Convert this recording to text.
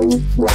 What?